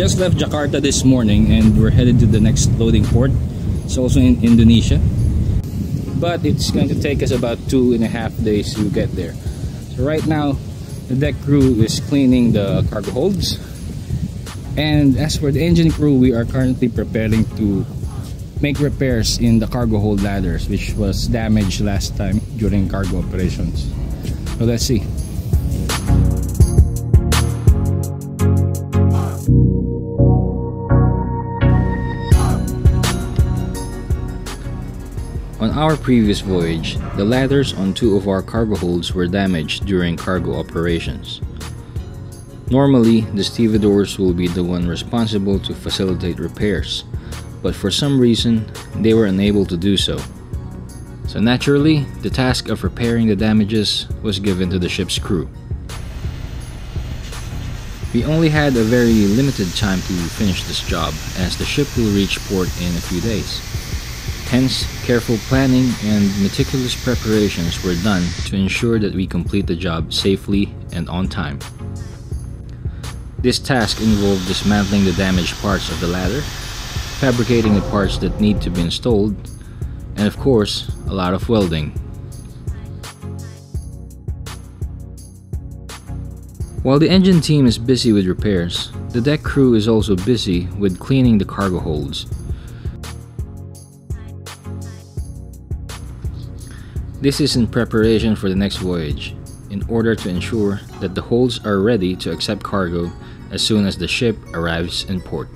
just left Jakarta this morning and we're headed to the next loading port. It's also in Indonesia, but it's going to take us about 2.5 days to get there. So right now the deck crew is cleaning the cargo holds, and as for the engine crew, we are currently preparing to make repairs in the cargo hold ladders, which was damaged last time during cargo operations. So let's see. On our previous voyage, the ladders on 2 of our cargo holds were damaged during cargo operations. Normally, the stevedores will be the one responsible to facilitate repairs, but for some reason, they were unable to do so. So naturally, the task of repairing the damages was given to the ship's crew. We only had a very limited time to finish this job, as the ship will reach port in a few days. Hence, careful planning and meticulous preparations were done to ensure that we complete the job safely and on time. This task involved dismantling the damaged parts of the ladder, fabricating the parts that need to be installed, and of course, a lot of welding. While the engine team is busy with repairs, the deck crew is also busy with cleaning the cargo holds. This is in preparation for the next voyage, in order to ensure that the holds are ready to accept cargo as soon as the ship arrives in port.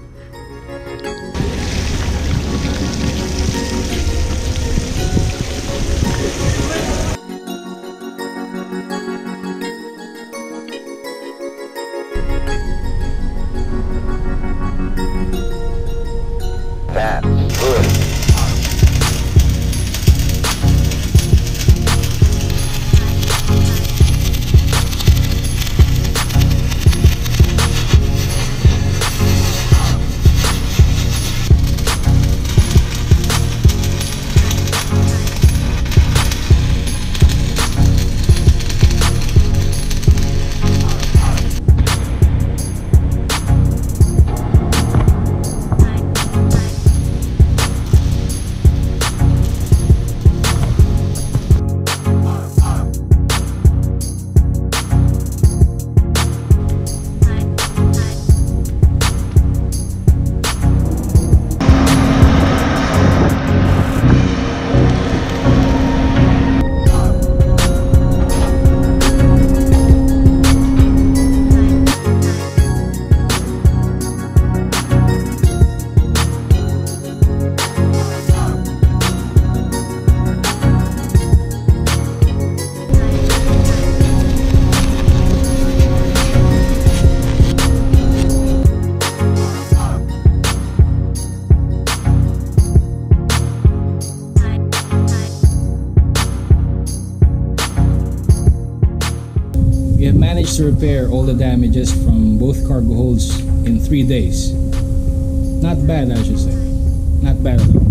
We have managed to repair all the damages from both cargo holds in 3 days. Not bad, I should say. Not bad at all.